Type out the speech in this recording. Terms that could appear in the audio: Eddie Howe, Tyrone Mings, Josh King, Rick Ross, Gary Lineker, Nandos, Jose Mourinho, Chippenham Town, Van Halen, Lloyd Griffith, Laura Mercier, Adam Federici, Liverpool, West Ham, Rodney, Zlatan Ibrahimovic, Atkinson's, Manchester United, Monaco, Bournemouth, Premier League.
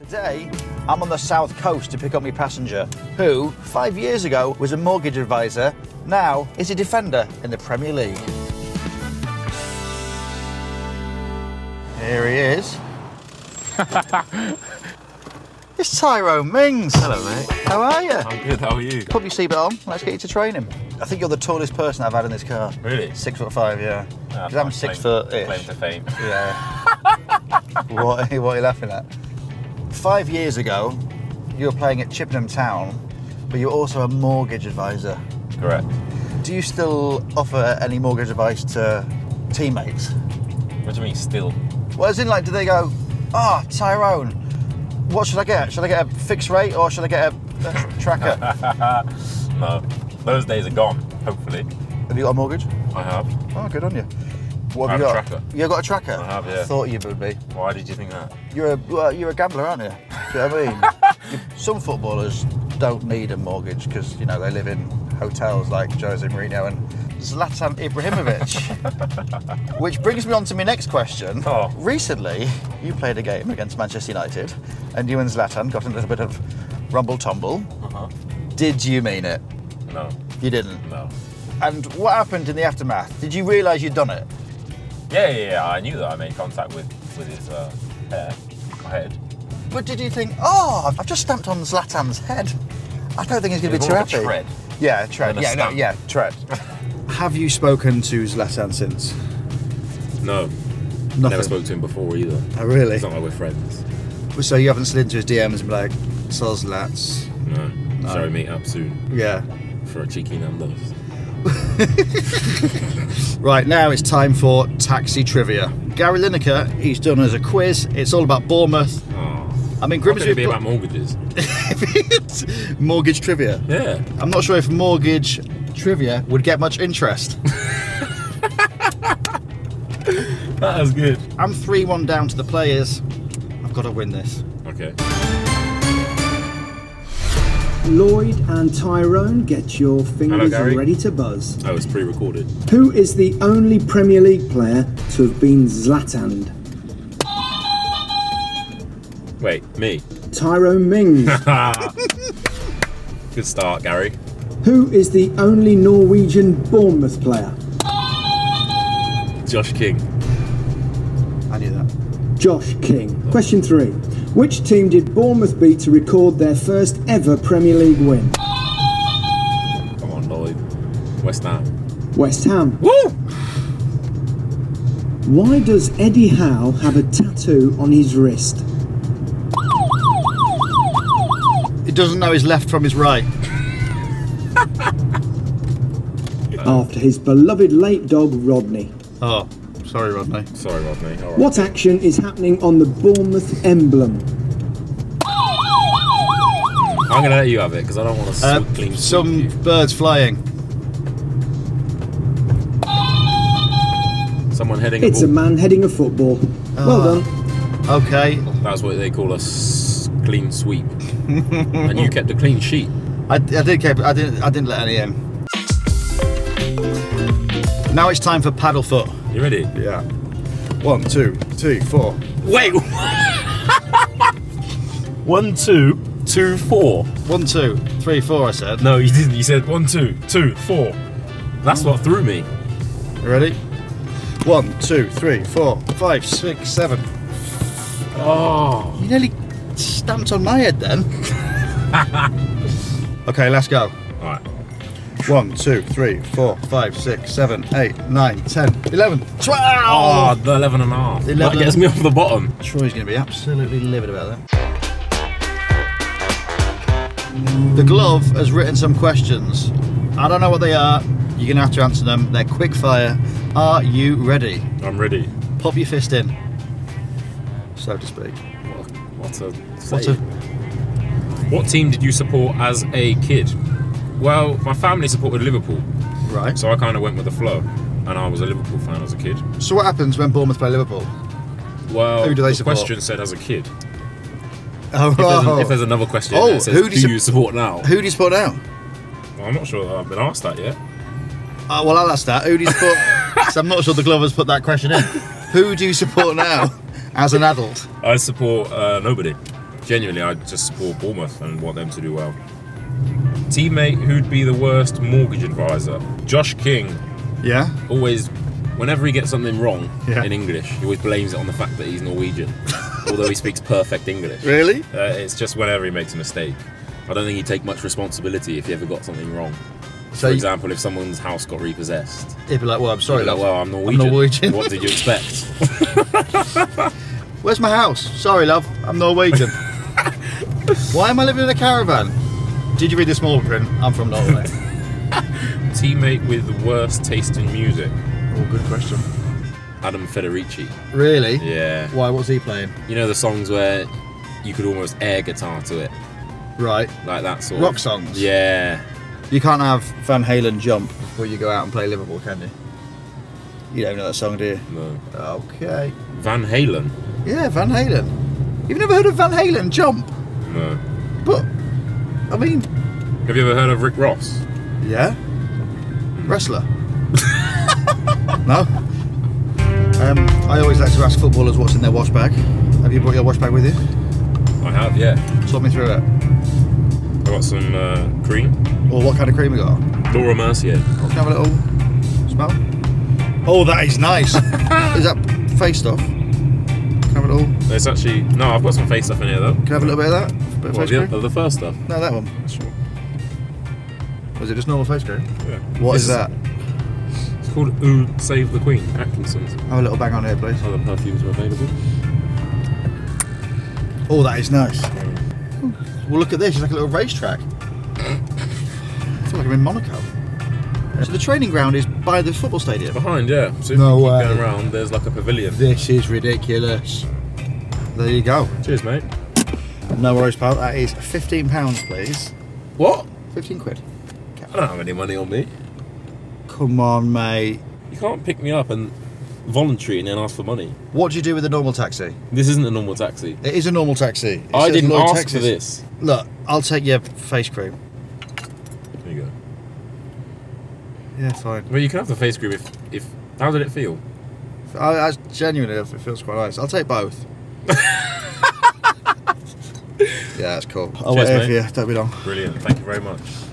Today, I'm on the south coast to pick up my passenger, who 5 years ago was a mortgage advisor, now is a defender in the Premier League. Here he is. It's Tyrone Mings. Hello, mate. How are you? I'm good, how are you? Put your seatbelt on, let's get you to training. I think you're the tallest person I've had in this car. Really? 6'5", yeah. Because I'm 6'8". Claim to fame. Yeah. What are you laughing at? 5 years ago, you were playing at Chippenham Town, but you're also a mortgage advisor. Correct. Do you still offer any mortgage advice to teammates? What do you mean, still? Well, as in, like, do they go, "Oh, Tyrone, what should I get? Should I get a fixed rate or should I get a tracker?" No, those days are gone, hopefully. Have you got a mortgage? I have. Oh, good on you. What have you got? I have a tracker. You've got a tracker? I have, yeah. I thought you would be. Why did you think that? You're a gambler, aren't you? Do you know what I mean? Some footballers don't need a mortgage because, you know, they live in hotels like Jose Mourinho and Zlatan Ibrahimovic. Which brings me on to my next question. Oh. Recently, you played a game against Manchester United and you and Zlatan got in a little bit of rumble-tumble. Uh-huh. Did you mean it? No. You didn't? No. And what happened in the aftermath? Did you realise you'd done it? Yeah, I knew that. I made contact with his hair, my head. But did you think, "Oh, I've just stamped on Zlatan's head. I don't think he's going to be too happy." Tread. Yeah, tread. Yeah, no, yeah, tread. Have you spoken to Zlatan since? No. Nothing. Never spoke to him before either. Oh, really? It's not like we're friends. So you haven't slid into his DMs and been like, "So Zlats." No. Shall we meet up soon? Yeah. For a cheeky nandos. Right, now it's time for taxi trivia. Gary Lineker, he's done as a quiz. It's all about Bournemouth. Oh, I mean, Grimsby would be about mortgages. Mortgage trivia. Yeah. I'm not sure if mortgage trivia would get much interest. That was good. I'm 3-1 down to the players. I've got to win this. Okay. Lloyd and Tyrone, get your fingers ready to buzz. Oh, it's pre-recorded. Who is the only Premier League player to have been Zlatan'd? Wait, me? Tyrone Mings. Good start, Gary. Who is the only Norwegian Bournemouth player? Josh King. I knew that. Josh King. Oh. Question 3. Which team did Bournemouth beat to record their first ever Premier League win? Come on, Lloyd. West Ham. West Ham. Woo! Why does Eddie Howe have a tattoo on his wrist? He doesn't know his left from his right. After his beloved late dog, Rodney. Oh. Sorry, Rodney. Sorry, Rodney. All right. What action is happening on the Bournemouth emblem? I'm going to let you have it because I don't want to clean. Some birds flying. Someone heading. It's a man heading a football. Well done. Okay. That's what they call a clean sweep. And you kept a clean sheet. I didn't let any in. Now it's time for paddle foot. You ready? Yeah. 1, 2, 3, 4. Wait! 1, 2, 2, 4. 1, 2, 3, 4, I said. No, you didn't. You said 1, 2, 2, 4. That's what threw me. You ready? 1, 2, 3, 4, 5, 6, 7. Oh. You nearly stamped on my head then. Okay, let's go. All right. 1, 2, 3, 4, 5, 6, 7, 8, 9, 10, 11, 12! Oh, the 11 and a half. 11. That gets me off the bottom. Troy's going to be absolutely livid about that. The glove has written some questions. I don't know what they are. You're going to have to answer them. They're quick fire. Are you ready? I'm ready. Pop your fist in, so to speak. What team did you support as a kid? Well, my family supported Liverpool, right? So I kind of went with the flow, and I was a Liverpool fan as a kid. So what happens when Bournemouth play Liverpool? Well, who do they support? Question said as a kid. Oh, if there's another question, that says, who do you support now? Who do you support now? Well, I'm not sure that I've been asked that yet. Well, I'll ask that. Who do you support? Because I'm not sure the Glovers put that question in. Who do you support now as an adult? I support nobody. genuinely, I just support Bournemouth and want them to do well. Teammate who'd be the worst mortgage advisor? Josh King. Yeah. Always, whenever he gets something wrong in English, he always blames it on the fact that he's Norwegian, although he speaks perfect English. Really? It's just whenever he makes a mistake. I don't think he'd take much responsibility if he ever got something wrong. So for example, if someone's house got repossessed, he'd be like, well, I'm sorry, love. Like, well, I'm Norwegian. I'm Norwegian. What did you expect? Where's my house? Sorry, love. I'm Norwegian. Why am I living in a caravan? Did you read the small print? I'm from Norway. Teammate with the worst taste in music. Oh, good question. Adam Federici. Really? Yeah. Why? What's he playing? You know the songs where you could almost air guitar to it. Right. Like that sort of rock songs. Yeah. You can't have Van Halen Jump before you go out and play Liverpool, can you? You don't know that song, do you? No. Okay. Van Halen? Yeah, Van Halen. You've never heard of Van Halen Jump? No. But, I mean... Have you ever heard of Rick Ross? Yeah. Wrestler? No. I always like to ask footballers what's in their wash bag. Have you brought your wash bag with you? I have, yeah. Talk me through it. I got some cream. Or what kind of cream we got? Laura Mercier. Can I have a little smell? Oh, that is nice. Is that face stuff? Can I have a little? It's actually, no, I've got some face stuff in here though. Can I have a little bit of that? A bit of face cream? The first stuff? No, that one. Sure. Was it just normal face cream? Yeah. What is that? It's called Ooh, Save the Queen, Atkinson's. Have a little bang on here, please. Other perfumes are available. Oh, that is nice. Well, look at this, it's like a little racetrack. I feel like I'm in Monaco. So the training ground is by the football stadium? Behind, yeah. So if you keep going around, there's like a pavilion. This is ridiculous. There you go. Cheers, mate. No worries, pal. That is £15, please. What? 15 quid. I don't have any money on me. Come on, mate. You can't pick me up and voluntary and then ask for money. What do you do with a normal taxi? This isn't a normal taxi. It is a normal taxi. I didn't ask for this. Look, I'll take your face cream. There you go. Yeah, fine. Well, you can have the face cream if how did it feel? I genuinely, it feels quite nice. I'll take both. Yeah, that's cool. I'll wait here for you. Don't be long. Brilliant. Thank you very much.